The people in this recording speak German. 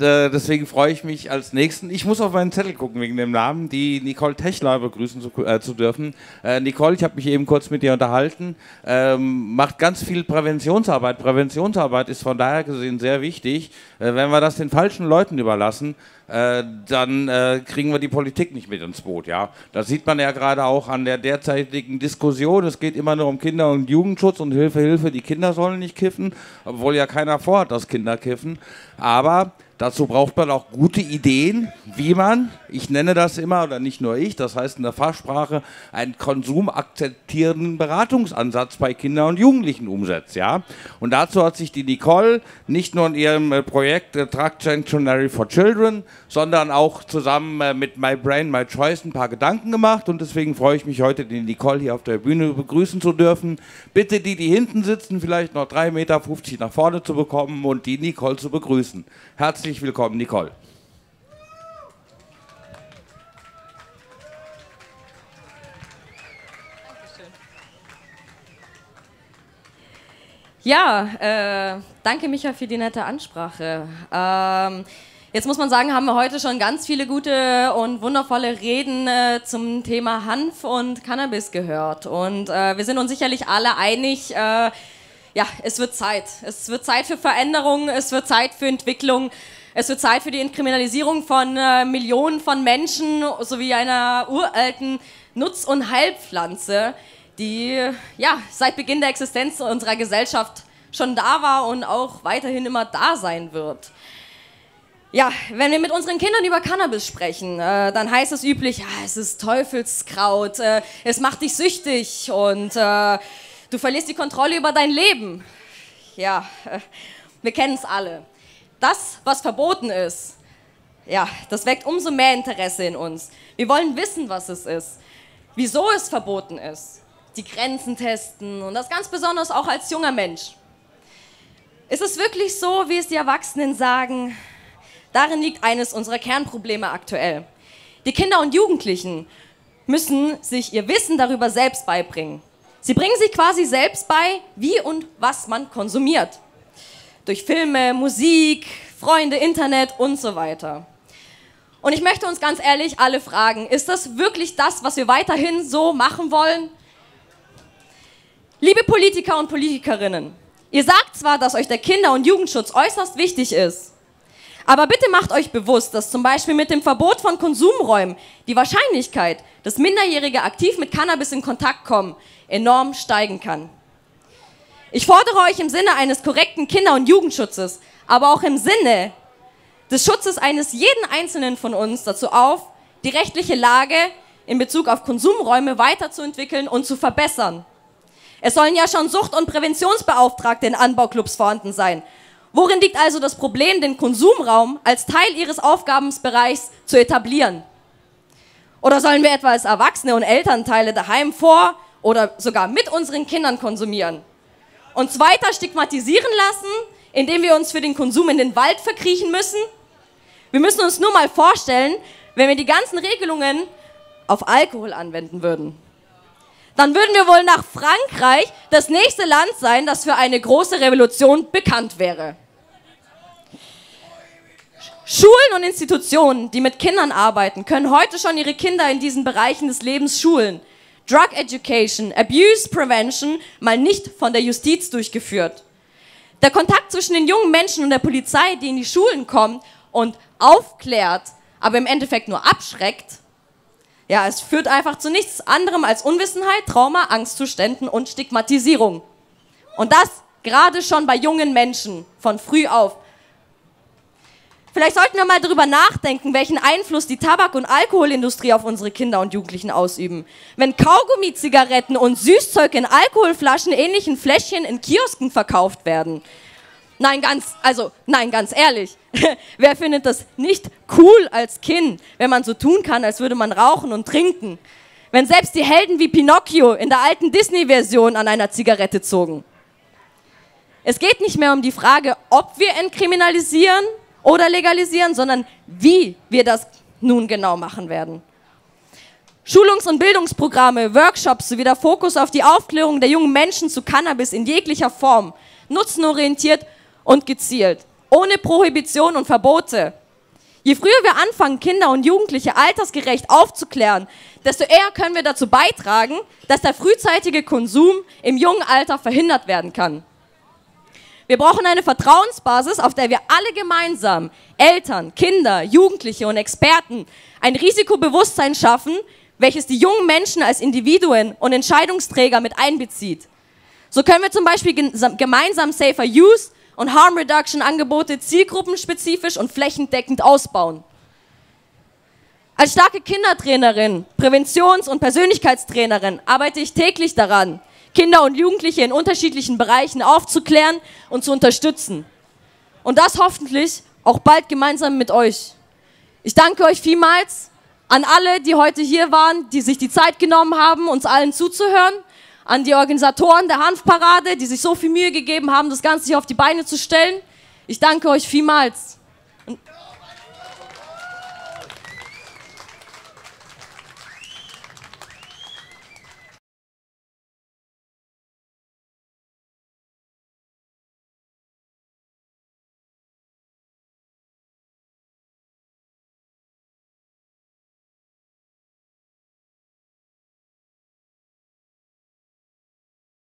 Und deswegen freue ich mich als Nächsten, ich muss auf meinen Zettel gucken wegen dem Namen, die Nicole Techler begrüßen zu dürfen. Nicole, ich habe mich eben kurz mit dir unterhalten, macht ganz viel Präventionsarbeit. Präventionsarbeit ist von daher gesehen sehr wichtig. Wenn wir das den falschen Leuten überlassen, dann kriegen wir die Politik nicht mit ins Boot. Ja? Das sieht man ja gerade auch an der derzeitigen Diskussion. Es geht immer nur um Kinder- und Jugendschutz und Hilfe, Hilfe, die Kinder sollen nicht kiffen, obwohl ja keiner vorhat, dass Kinder kiffen. Aber dazu braucht man auch gute Ideen, wie man, ich nenne das immer, oder nicht nur ich, das heißt in der Fachsprache, einen konsumakzeptierenden Beratungsansatz bei Kindern und Jugendlichen umsetzt. Ja? Und dazu hat sich die Nicole nicht nur in ihrem Projekt Drug's Sanctuary for Children, sondern auch zusammen mit My Brain, My Choice ein paar Gedanken gemacht. Und deswegen freue ich mich heute, die Nicole hier auf der Bühne begrüßen zu dürfen. Bitte die, die hinten sitzen, vielleicht noch 3,50 Meter nach vorne zu bekommen und die Nicole zu begrüßen. Herzlich willkommen, Nicole. Ja, danke Micha für die nette Ansprache. Jetzt muss man sagen, haben wir heute schon ganz viele gute und wundervolle Reden zum Thema Hanf und Cannabis gehört. Und wir sind uns sicherlich alle einig, ja, es wird Zeit. Es wird Zeit für Veränderung, es wird Zeit für Entwicklung, es wird Zeit für die Entkriminalisierung von Millionen von Menschen sowie einer uralten Nutz- und Heilpflanze, die ja, seit Beginn der Existenz unserer Gesellschaft schon da war und auch weiterhin immer da sein wird. Ja, wenn wir mit unseren Kindern über Cannabis sprechen, dann heißt es üblich, ja, es ist Teufelskraut, es macht dich süchtig und du verlierst die Kontrolle über dein Leben. Ja, wir kennen es alle. Das, was verboten ist, ja, das weckt umso mehr Interesse in uns. Wir wollen wissen, was es ist, wieso es verboten ist, die Grenzen testen und das ganz besonders auch als junger Mensch. Ist es wirklich so, wie es die Erwachsenen sagen? Darin liegt eines unserer Kernprobleme aktuell. Die Kinder und Jugendlichen müssen sich ihr Wissen darüber selbst beibringen. Sie bringen sich quasi selbst bei, wie und was man konsumiert. Durch Filme, Musik, Freunde, Internet und so weiter. Und ich möchte uns ganz ehrlich alle fragen, ist das wirklich das, was wir weiterhin so machen wollen? Liebe Politiker und Politikerinnen, ihr sagt zwar, dass euch der Kinder- und Jugendschutz äußerst wichtig ist, aber bitte macht euch bewusst, dass zum Beispiel mit dem Verbot von Konsumräumen die Wahrscheinlichkeit, dass Minderjährige aktiv mit Cannabis in Kontakt kommen, enorm steigen kann. Ich fordere euch im Sinne eines korrekten Kinder- und Jugendschutzes, aber auch im Sinne des Schutzes eines jeden Einzelnen von uns dazu auf, die rechtliche Lage in Bezug auf Konsumräume weiterzuentwickeln und zu verbessern. Es sollen ja schon Sucht- und Präventionsbeauftragte in Anbauclubs vorhanden sein. Worin liegt also das Problem, den Konsumraum als Teil ihres Aufgabenbereichs zu etablieren? Oder sollen wir etwa als Erwachsene und Elternteile daheim vor oder sogar mit unseren Kindern konsumieren? Uns weiter stigmatisieren lassen, indem wir uns für den Konsum in den Wald verkriechen müssen? Wir müssen uns nur mal vorstellen, wenn wir die ganzen Regelungen auf Alkohol anwenden würden. Dann würden wir wohl nach Frankreich das nächste Land sein, das für eine große Revolution bekannt wäre. Schulen und Institutionen, die mit Kindern arbeiten, können heute schon ihre Kinder in diesen Bereichen des Lebens schulen. Drug Education, Abuse Prevention, mal nicht von der Justiz durchgeführt. Der Kontakt zwischen den jungen Menschen und der Polizei, die in die Schulen kommt und aufklärt, aber im Endeffekt nur abschreckt, ja, es führt einfach zu nichts anderem als Unwissenheit, Trauma, Angstzuständen und Stigmatisierung. Und das gerade schon bei jungen Menschen, von früh auf. Vielleicht sollten wir mal darüber nachdenken, welchen Einfluss die Tabak- und Alkoholindustrie auf unsere Kinder und Jugendlichen ausüben. Wenn Kaugummi, Zigaretten und Süßzeug in Alkoholflaschen, ähnlichen Fläschchen in Kiosken verkauft werden. Nein, ganz ehrlich, wer findet das nicht cool als Kind, wenn man so tun kann, als würde man rauchen und trinken? Wenn selbst die Helden wie Pinocchio in der alten Disney-Version an einer Zigarette zogen. Es geht nicht mehr um die Frage, ob wir entkriminalisieren oder legalisieren, sondern wie wir das nun genau machen werden. Schulungs- und Bildungsprogramme, Workshops sowie der Fokus auf die Aufklärung der jungen Menschen zu Cannabis in jeglicher Form, nutzenorientiert und gezielt. ohne Prohibition und Verbote. Je früher wir anfangen, Kinder und Jugendliche altersgerecht aufzuklären, desto eher können wir dazu beitragen, dass der frühzeitige Konsum im jungen Alter verhindert werden kann. Wir brauchen eine Vertrauensbasis, auf der wir alle gemeinsam, Eltern, Kinder, Jugendliche und Experten, ein Risikobewusstsein schaffen, welches die jungen Menschen als Individuen und Entscheidungsträger mit einbezieht. So können wir zum Beispiel gemeinsam Safer Use und Harm Reduction Angebote zielgruppenspezifisch und flächendeckend ausbauen. Als starke Kindertrainerin, Präventions- und Persönlichkeitstrainerin arbeite ich täglich daran, Kinder und Jugendliche in unterschiedlichen Bereichen aufzuklären und zu unterstützen. Und das hoffentlich auch bald gemeinsam mit euch. Ich danke euch vielmals, an alle, die heute hier waren, die sich die Zeit genommen haben, uns allen zuzuhören, an die Organisatoren der Hanfparade, die sich so viel Mühe gegeben haben, das Ganze hier auf die Beine zu stellen. Ich danke euch vielmals.